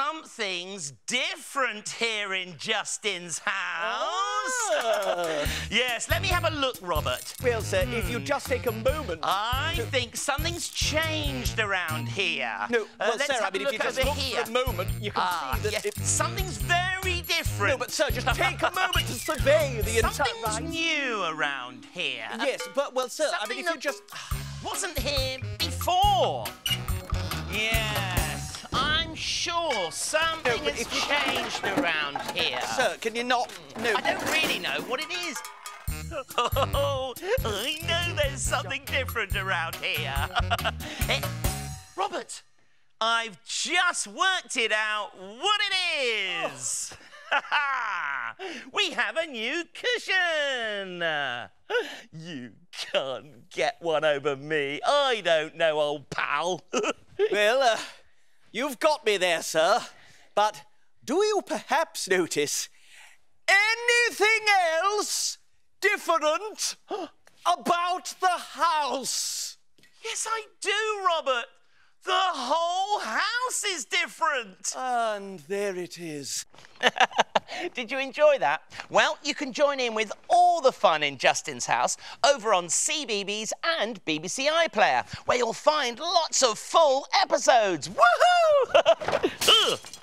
something's different here in Justin's house. Oh. Yes, let me have a look, Robert. Well, sir, if you just take a moment... I think something's changed around here. No, well, let's Sarah, have a look if you just look here. For a moment, you can see that something's very different. No, but, sir, just take a moment to survey the entire... Something's new around here. Yes, but, well, sir, something if you just... wasn't here before. Yes, I'm sure something has changed around here. Sir, can you not... No. I don't really know what it is. Oh, I know there's something different around here. Robert, I've just worked it out what it is. We have a new cushion. You can't get one over me. I don't know, old pal. Well, you've got me there, sir. But do you perhaps notice anything else different about the house? Yes, I do, Robert. The whole house is different. And there it is. Did you enjoy that? Well, you can join in with all the fun in Justin's house over on CBeebies and BBC iPlayer, where you'll find lots of full episodes. Woohoo!